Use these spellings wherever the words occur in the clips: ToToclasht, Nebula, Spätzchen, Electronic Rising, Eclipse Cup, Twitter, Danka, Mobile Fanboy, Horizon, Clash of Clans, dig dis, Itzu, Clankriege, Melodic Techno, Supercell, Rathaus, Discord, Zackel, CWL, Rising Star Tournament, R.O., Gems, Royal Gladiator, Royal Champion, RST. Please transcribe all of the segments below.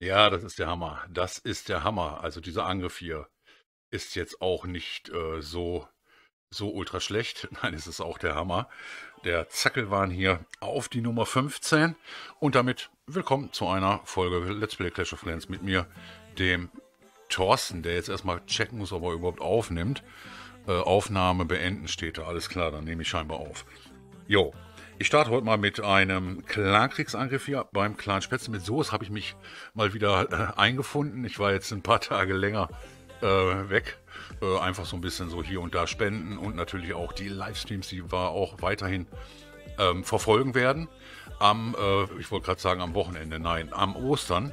Ja, das ist der Hammer. Das ist der Hammer. Also dieser Angriff hier ist jetzt auch nicht so ultra schlecht. Nein, es ist auch der Hammer. Der Zackelwahn hier auf die Nummer 15. Und damit willkommen zu einer Folge Let's Play Clash of Clans mit mir, dem Thorsten, der jetzt erstmal checken muss, ob er überhaupt aufnimmt. Aufnahme beenden steht da. Alles klar, dann nehme ich scheinbar auf. Jo. Ich starte heute mal mit einem Clan-Kriegsangriff hier beim Clan Spätzchen. Mit Soos habe ich mich mal wieder eingefunden. Ich war jetzt ein paar Tage länger weg. Einfach so ein bisschen so hier und da spenden und natürlich auch die Livestreams, die wir auch weiterhin verfolgen werden. Ich wollte gerade sagen am Wochenende, nein, am Ostern.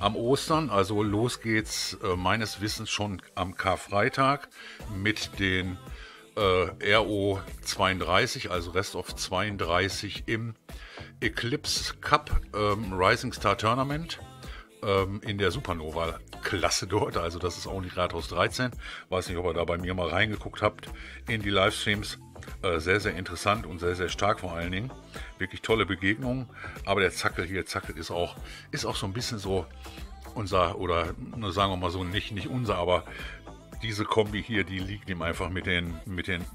Am Ostern, also los geht's meines Wissens schon am Karfreitag mit den R.O. 32, also Rest of 32 im Eclipse Cup Rising Star Tournament in der Supernova Klasse dort, also das ist auch nicht Rathaus 13, weiß nicht, ob ihr da bei mir mal reingeguckt habt in die Livestreams, sehr, sehr interessant und sehr, sehr stark vor allen Dingen, wirklich tolle Begegnungen, aber der Zackel hier, ist auch so ein bisschen so unser, oder sagen wir mal so, nicht unser, aber diese Kombi hier, die liegt ihm einfach mit den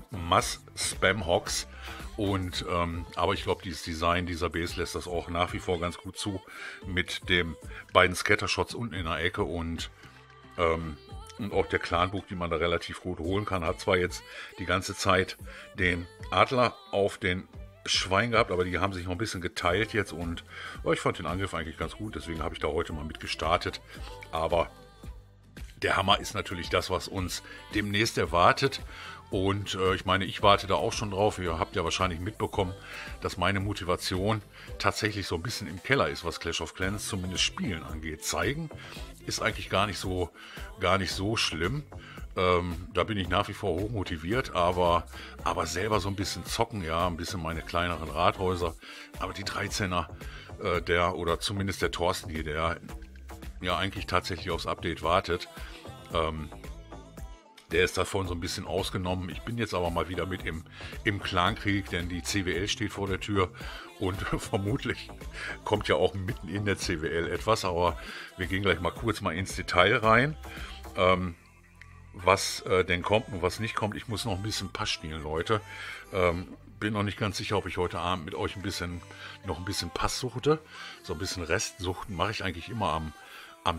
Mass-Spam-Hawks. Aber ich glaube, dieses Design dieser Base lässt das auch nach wie vor ganz gut zu. Mit den beiden Scatter-Shots unten in der Ecke und auch der Clan-Book, die man da relativ gut holen kann. Hat zwar jetzt die ganze Zeit den Adler auf den Schwein gehabt, aber die haben sich noch ein bisschen geteilt jetzt. Und ich fand den Angriff eigentlich ganz gut, deswegen habe ich da heute mal mit gestartet. Aber der Hammer ist natürlich das, was uns demnächst erwartet. Und ich meine, ich warte da auch schon drauf. Ihr habt ja wahrscheinlich mitbekommen, dass meine Motivation tatsächlich so ein bisschen im Keller ist, was Clash of Clans zumindest Spielen angeht. Zeigen ist eigentlich gar nicht so schlimm. Da bin ich nach wie vor hoch motiviert, aber selber so ein bisschen zocken, ja, ein bisschen meine kleineren Rathäuser. Aber die 13er, oder zumindest der Thorsten hier, der ja eigentlich tatsächlich aufs Update wartet, der ist davon so ein bisschen ausgenommen. Ich bin jetzt aber mal wieder mit im Clankrieg, denn die CWL steht vor der Tür und vermutlich kommt ja auch mitten in der CWL etwas, aber wir gehen gleich mal kurz ins Detail rein, was denn kommt und was nicht kommt. Ich muss noch ein bisschen Pass spielen, Leute. Bin noch nicht ganz sicher, ob ich heute Abend mit euch noch ein bisschen Pass suchte. So ein bisschen Restsuchten mache ich eigentlich immer am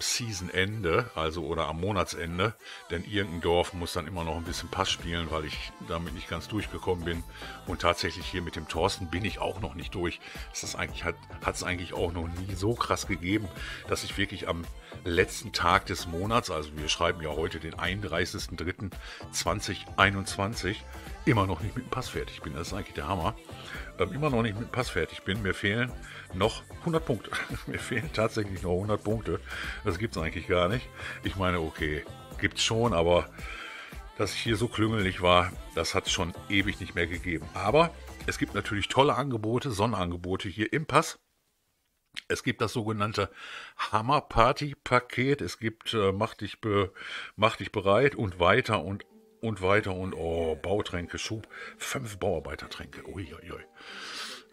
Seasonende, also oder am Monatsende, denn irgendein Dorf muss dann immer noch ein bisschen Pass spielen, weil ich damit nicht ganz durchgekommen bin. Und tatsächlich hier mit dem Thorsten bin ich auch noch nicht durch. Das hat es eigentlich auch noch nie so krass gegeben, dass ich wirklich am letzten Tag des Monats, also wir schreiben ja heute den 31.03.2021, immer noch nicht mit dem Pass fertig bin. Das ist eigentlich der Hammer. Immer noch nicht mit dem Pass fertig bin. Mir fehlen noch 100 Punkte. Mir fehlen tatsächlich noch 100 Punkte. Das gibt es eigentlich gar nicht. Ich meine, okay, gibt es schon, aber dass ich hier so klüngelig war, das hat es schon ewig nicht mehr gegeben. Aber es gibt natürlich tolle Angebote, Sonnenangebote hier im Pass. Es gibt das sogenannte Hammer-Party-Paket. Es gibt mach dich bereit und weiter und oh, Bautränke, Schub, 5 Bauarbeitertränke, uiuiui,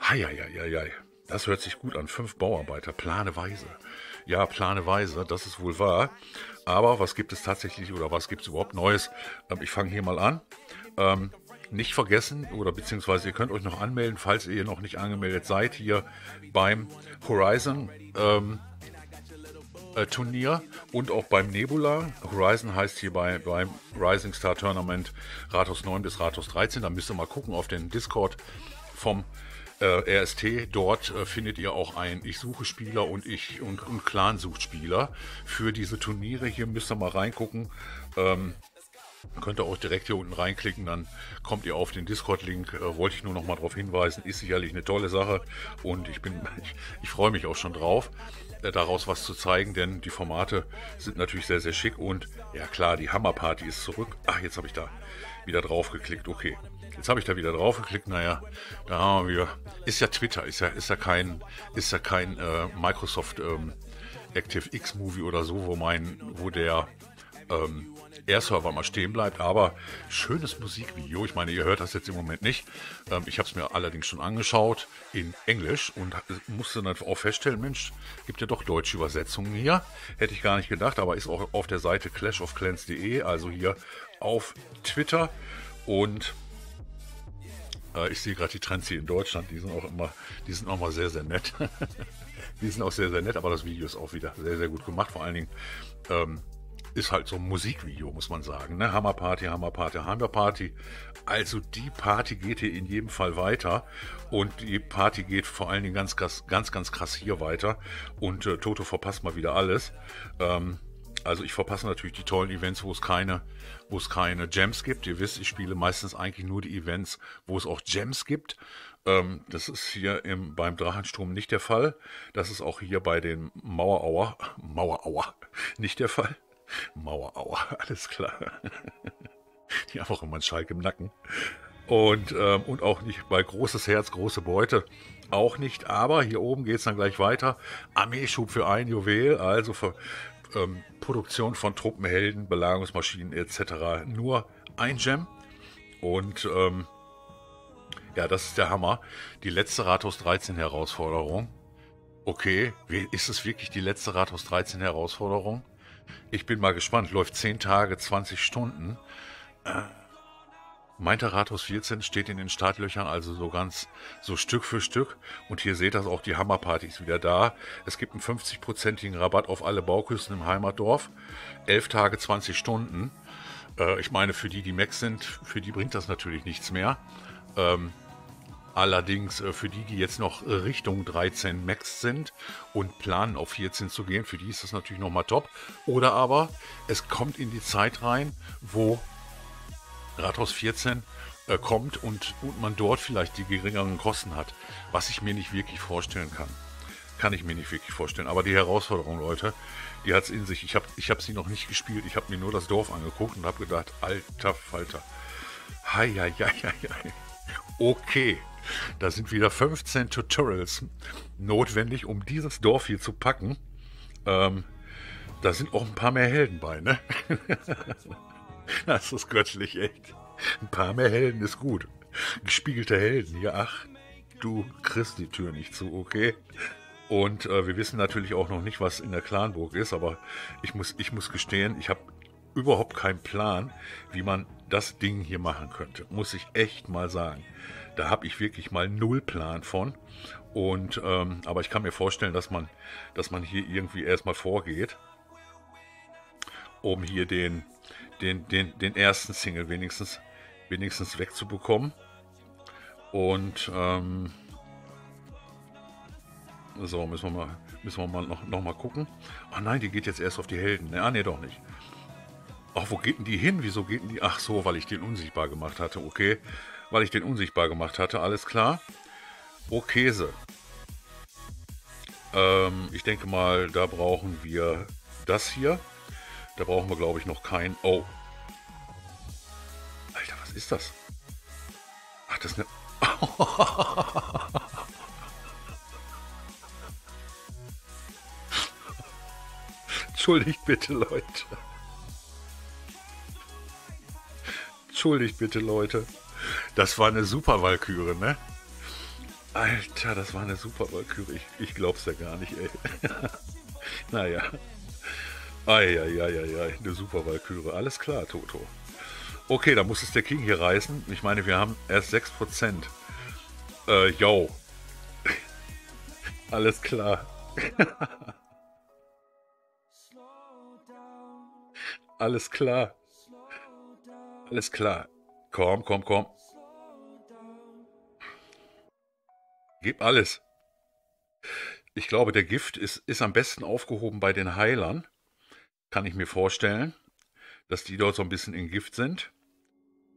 heieieiei, das hört sich gut an, 5 Bauarbeiter, planeweise, ja, planeweise, das ist wohl wahr, aber was gibt es tatsächlich oder was gibt es überhaupt Neues? Ich fange hier mal an, nicht vergessen oder beziehungsweise ihr könnt euch noch anmelden, falls ihr noch nicht angemeldet seid, hier beim Horizon, Turnier und auch beim Nebula. Horizon heißt hier beim Rising Star Tournament Rathaus 9 bis Rathaus 13. Da müsst ihr mal gucken auf den Discord vom RST. Dort findet ihr auch ein Ich suche Spieler und Clan sucht Spieler für diese Turniere. Hier müsst ihr mal reingucken. Könnt ihr auch direkt hier unten reinklicken, dann kommt ihr auf den Discord-Link. Wollte ich nur noch mal darauf hinweisen, ist sicherlich eine tolle Sache und ich freue mich auch schon drauf, daraus was zu zeigen, denn die Formate sind natürlich sehr, sehr schick und ja klar, die Hammerparty ist zurück. Ach, jetzt habe ich da wieder drauf geklickt, okay. Jetzt habe ich da wieder drauf geklickt, naja, da haben wir, ist ja Twitter, ist ja kein Microsoft Active X Movie oder so, wo der R-Server mal stehen bleibt, aber schönes Musikvideo. Ich meine, ihr hört das jetzt im Moment nicht. Ich habe es mir allerdings schon angeschaut in Englisch und musste dann auch feststellen, Mensch, gibt ja doch deutsche Übersetzungen hier. Hätte ich gar nicht gedacht, aber ist auch auf der Seite clashofclans.de, also hier auf Twitter. Und ich sehe gerade die Trends hier in Deutschland, die sind auch mal sehr, sehr nett. Die sind auch sehr, sehr nett, aber das Video ist auch wieder sehr, sehr gut gemacht. Vor allen Dingen ist halt so ein Musikvideo, muss man sagen. Ne? Hammerparty, Hammerparty, Hammerparty. Also die Party geht hier in jedem Fall weiter. Und die Party geht vor allen Dingen ganz krass hier weiter. Und Toto verpasst mal wieder alles. Also ich verpasse natürlich die tollen Events, wo es keine Gems gibt. Ihr wisst, ich spiele meistens eigentlich nur die Events, wo es auch Gems gibt. Das ist hier beim Drachensturm nicht der Fall. Das ist auch hier bei den Mauerauer nicht der Fall. Mauerauer, alles klar. Die haben auch immer einen Schalk im Nacken. Und auch nicht bei großes Herz, große Beute. Auch nicht, aber hier oben geht es dann gleich weiter. Armeeschub für ein Juwel, also für Produktion von Truppenhelden, Belagerungsmaschinen etc. Nur ein Gem. Und ja, das ist der Hammer. Die letzte Rathaus 13 Herausforderung. Okay, ist es wirklich die letzte Rathaus 13 Herausforderung? Ich bin mal gespannt. Läuft 10 Tage, 20 Stunden. Meinte Rathaus 14 steht in den Startlöchern, also so Stück für Stück. Und hier seht ihr auch, die Hammerpartys wieder da. Es gibt einen 50%igen Rabatt auf alle Bauküsten im Heimatdorf. 11 Tage, 20 Stunden. Ich meine, für die Max sind, für die bringt das natürlich nichts mehr. Allerdings für die jetzt noch Richtung 13 Max sind und planen auf 14 zu gehen, für die ist das natürlich nochmal top. Oder aber es kommt in die Zeit rein, wo Rathaus 14 kommt und man dort vielleicht die geringeren Kosten hat, was ich mir nicht wirklich vorstellen kann. Kann ich mir nicht wirklich vorstellen. Aber die Herausforderung, Leute, die hat es in sich. Ich hab sie noch nicht gespielt. Ich habe mir nur das Dorf angeguckt und habe gedacht, alter Falter. Hei, hei, hei, hei. Okay, da sind wieder 15 Tutorials notwendig, um dieses Dorf hier zu packen. Da sind auch ein paar mehr Helden bei, ne? Das ist göttlich, echt. Ein paar mehr Helden ist gut. Gespiegelte Helden hier. Ach, du kriegst die Tür nicht zu, okay? Und wir wissen natürlich auch noch nicht, was in der Clanburg ist, aber ich muss gestehen, ich habe überhaupt keinen Plan, wie man das Ding hier machen könnte. Muss ich echt mal sagen. Da habe ich wirklich mal null Plan von. Und aber ich kann mir vorstellen, dass man hier irgendwie erstmal vorgeht, um hier den ersten Single wenigstens wegzubekommen. Und so müssen wir mal noch mal gucken. Ach nein, die geht jetzt erst auf die Helden. Ah ne, doch nicht. Ach, wo geht denn die hin? Wieso geht denn die? Ach so, weil ich den unsichtbar gemacht hatte. Okay, weil ich den unsichtbar gemacht hatte. Alles klar. Okayse. Ich denke mal, da brauchen wir das hier. Da brauchen wir, glaube ich, noch kein... Oh. Alter, was ist das? Ach, das ist eine... Entschuldigt bitte, Leute. Entschuldigt bitte, Leute. Das war eine super Walküre, ne? Alter, das war eine super Walküre. Ich glaub's ja gar nicht, ey. Naja. Eieieiei, eine super Walküre. Alles klar, Toto. Okay, da muss es der King hier reißen. Ich meine, wir haben erst 6%. Yo. Alles klar. Alles klar. Alles klar. Komm, komm, komm. Gib alles. Ich glaube, der Gift ist am besten aufgehoben bei den Heilern. Kann ich mir vorstellen, dass die dort so ein bisschen in Gift sind.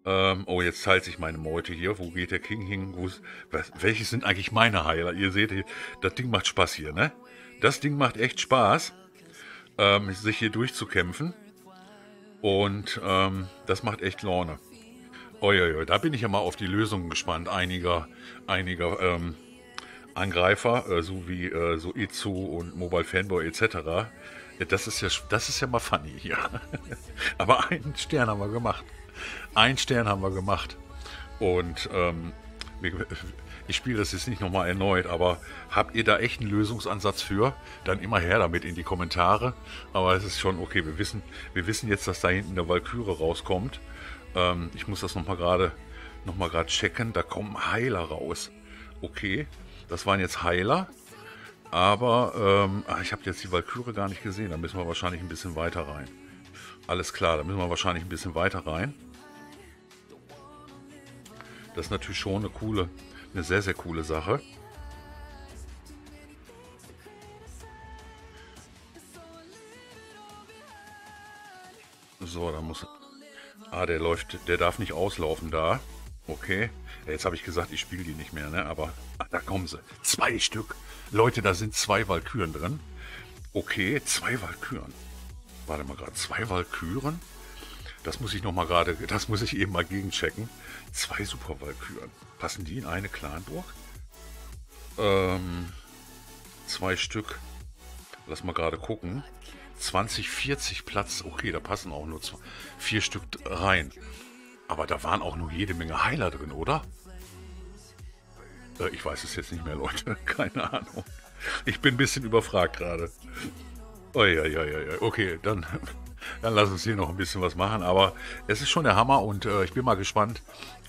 Oh, jetzt teilt sich meine Meute hier. Wo geht der King hin? Welche sind eigentlich meine Heiler? Ihr seht, das Ding macht Spaß hier, ne? Das Ding macht echt Spaß, sich hier durchzukämpfen. Und das macht echt Laune. Da bin ich ja mal auf die Lösungen gespannt. Einiger Angreifer, so wie so Itzu und Mobile Fanboy etc. Das ist ja mal funny hier. Aber einen Stern haben wir gemacht. Einen Stern haben wir gemacht. Und ich spiele das jetzt nicht nochmal erneut, aber habt ihr da echt einen Lösungsansatz für? Dann immer her damit in die Kommentare. Aber es ist schon okay, wir wissen jetzt, dass da hinten der Walküre rauskommt. Ich muss das nochmal gerade checken. Da kommen Heiler raus. Okay, das waren jetzt Heiler. Aber ich habe jetzt die Walküre gar nicht gesehen. Da müssen wir wahrscheinlich ein bisschen weiter rein. Alles klar, da müssen wir wahrscheinlich ein bisschen weiter rein. Das ist natürlich schon eine sehr, sehr coole Sache. So, da muss... Ah, der darf nicht auslaufen da. Okay. Ja, jetzt habe ich gesagt, ich spiele die nicht mehr, ne? Aber da kommen sie. 2 Stück. Leute, da sind 2 Walküren drin. Okay, 2 Walküren. Warte mal gerade, 2 Walküren? Das muss ich noch mal gerade, das muss ich eben mal gegenchecken. 2 Superwalküren. Passen die in eine Clanburg? 2 Stück. Lass mal gerade gucken. 20, 40 Platz. Okay, da passen auch nur 4 Stück rein. Aber da waren auch nur jede Menge Heiler drin, oder? Ich weiß es jetzt nicht mehr, Leute. Keine Ahnung. Ich bin ein bisschen überfragt gerade. Okay, dann lass uns hier noch ein bisschen was machen. Aber es ist schon der Hammer und ich bin mal gespannt,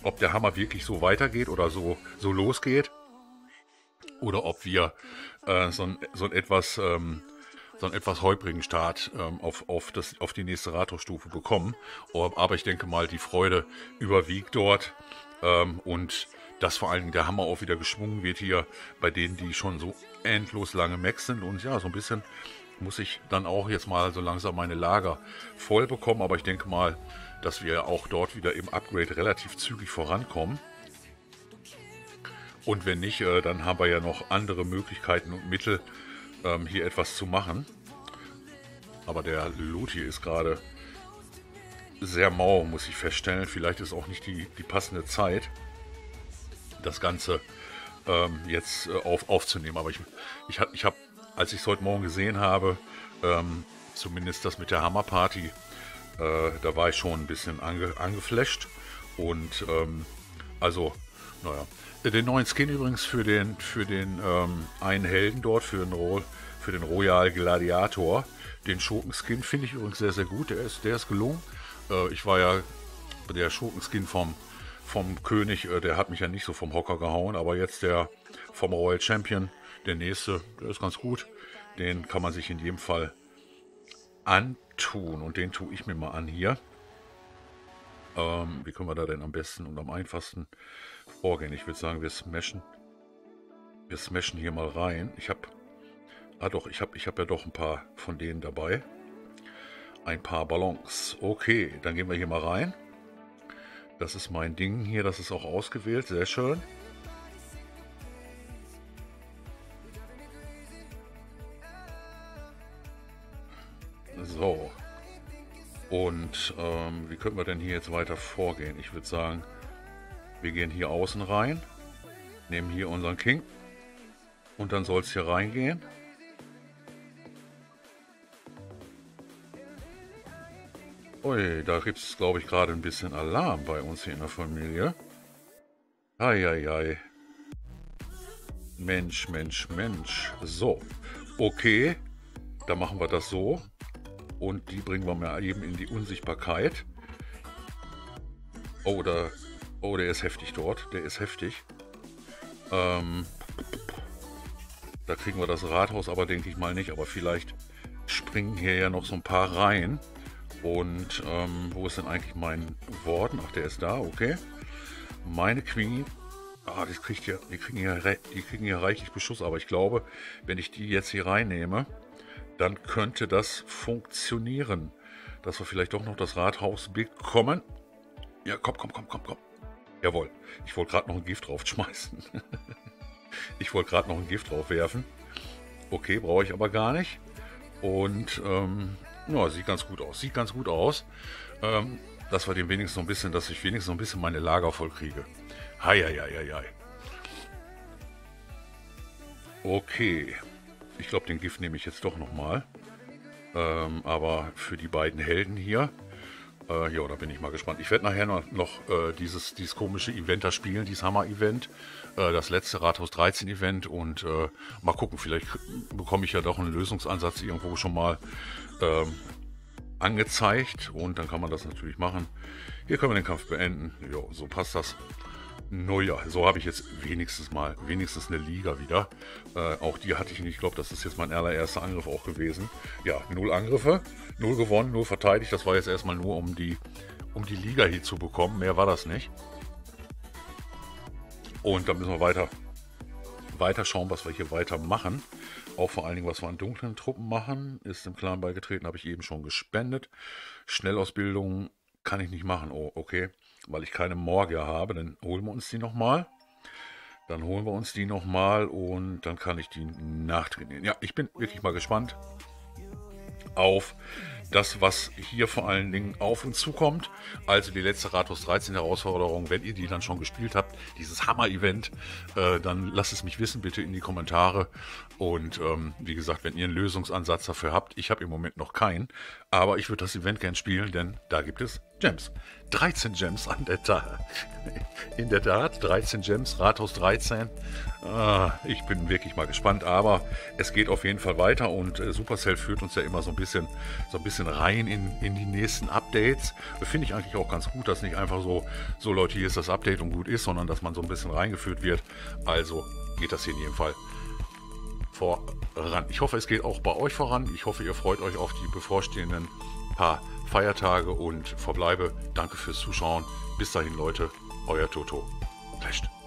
ob der Hammer wirklich so weitergeht oder so losgeht. Oder ob wir so einen etwas holprigen Start auf die nächste Rathausstufe bekommen. Aber ich denke mal, die Freude überwiegt dort. Und dass vor allem der Hammer auch wieder geschwungen wird hier bei denen, die schon so endlos lange Max sind. Und ja, so ein bisschen muss ich dann auch jetzt mal so langsam meine Lager voll bekommen. Aber ich denke mal, dass wir auch dort wieder im Upgrade relativ zügig vorankommen. Und wenn nicht, dann haben wir ja noch andere Möglichkeiten und Mittel, hier etwas zu machen. Aber der Loot hier ist gerade sehr mau, muss ich feststellen. Vielleicht ist auch nicht die passende Zeit, das Ganze jetzt aufzunehmen. Aber ich habe, als ich es heute Morgen gesehen habe, zumindest das mit der Hammerparty, da war ich schon ein bisschen angeflasht. Und also, naja. Den neuen Skin übrigens für den einen Helden dort, für den Royal Gladiator, den Schurken-Skin, finde ich übrigens sehr, sehr gut. Der ist gelungen. Ich war ja der Schurken-Skin vom König, der hat mich ja nicht so vom Hocker gehauen, aber jetzt der vom Royal Champion, der nächste, der ist ganz gut. Den kann man sich in jedem Fall antun und den tue ich mir mal an hier. Wie können wir da denn am besten und am einfachsten vorgehen? Ich würde sagen, wir smashen hier mal rein. Ich habe ja doch ein paar von denen dabei. Ein paar Ballons. Okay, dann gehen wir hier mal rein. Das ist mein Ding hier, das ist auch ausgewählt, sehr schön. So. Und wie können wir denn hier jetzt weiter vorgehen? Ich würde sagen, wir gehen hier außen rein, nehmen hier unseren King und dann soll es hier reingehen. Ui, da gibt es, glaube ich, gerade ein bisschen Alarm bei uns hier in der Familie. Eieiei. Mensch, Mensch, Mensch. So, okay. Dann machen wir das so. Und die bringen wir mal eben in die Unsichtbarkeit. Oh, der ist heftig dort. Der ist heftig. Da kriegen wir das Rathaus aber, denke ich mal, nicht. Aber vielleicht springen hier ja noch so ein paar rein. Und wo ist denn eigentlich mein Warden? Ach, der ist da, okay. Meine Queen. Ah, die kriegen ja reichlich Beschuss. Aber ich glaube, wenn ich die jetzt hier reinnehme, dann könnte das funktionieren. Dass wir vielleicht doch noch das Rathaus bekommen. Ja, komm. Jawohl. Ich wollte gerade noch ein Gift drauf schmeißen. Ich wollte gerade noch ein Gift drauf werfen. Okay, brauche ich aber gar nicht. Und, ja, sieht ganz gut aus. Sieht ganz gut aus. Dass ich wenigstens noch ein bisschen meine Lager voll kriege. Heieieiei. Okay. Ich glaube, den Gift nehme ich jetzt doch nochmal. Aber für die beiden Helden hier... ja, da bin ich mal gespannt. Ich werde nachher noch dieses komische Event da spielen, dieses Hammer-Event. Das letzte Rathaus 13-Event. Und mal gucken, vielleicht bekomme ich ja doch einen Lösungsansatz irgendwo schon mal angezeigt. Und dann kann man das natürlich machen. Hier können wir den Kampf beenden. Ja, so passt das. Naja, so habe ich jetzt wenigstens eine Liga wieder. Auch die hatte ich nicht. Ich glaube, das ist jetzt mein allererster Angriff auch gewesen. Ja, 0 Angriffe, 0 gewonnen, 0 verteidigt. Das war jetzt erstmal nur, um die Liga hier zu bekommen. Mehr war das nicht. Und dann müssen wir weiter schauen, was wir hier weiter machen. Auch vor allen Dingen, was wir an dunklen Truppen machen. Ist dem Clan beigetreten, habe ich eben schon gespendet. Schnellausbildung kann ich nicht machen. Oh, okay. Weil ich keine Morgia habe, dann holen wir uns die nochmal. Und dann kann ich die nachtrainieren. Ja, ich bin wirklich mal gespannt auf das, was hier vor allen Dingen auf uns zukommt. Also die letzte Rathaus 13 Herausforderung, wenn ihr die dann schon gespielt habt, dieses Hammer-Event, dann lasst es mich wissen, bitte in die Kommentare. Und wie gesagt, wenn ihr einen Lösungsansatz dafür habt, ich habe im Moment noch keinen, aber ich würde das Event gern spielen, denn da gibt es Gems. 13 Gems an der Tat. In der Tat, 13 Gems, Rathaus 13. Ich bin wirklich mal gespannt, aber es geht auf jeden Fall weiter und Supercell führt uns ja immer so ein bisschen rein in die nächsten Updates. Finde ich eigentlich auch ganz gut, dass nicht einfach so Leute, hier ist das Update und gut ist, sondern dass man so ein bisschen reingeführt wird. Also geht das hier in jedem Fall voran. Ich hoffe, es geht auch bei euch voran. Ich hoffe, ihr freut euch auf die bevorstehenden paar Feiertage und Verbleibe. Danke fürs Zuschauen. Bis dahin, Leute. Euer Toto. Clasht.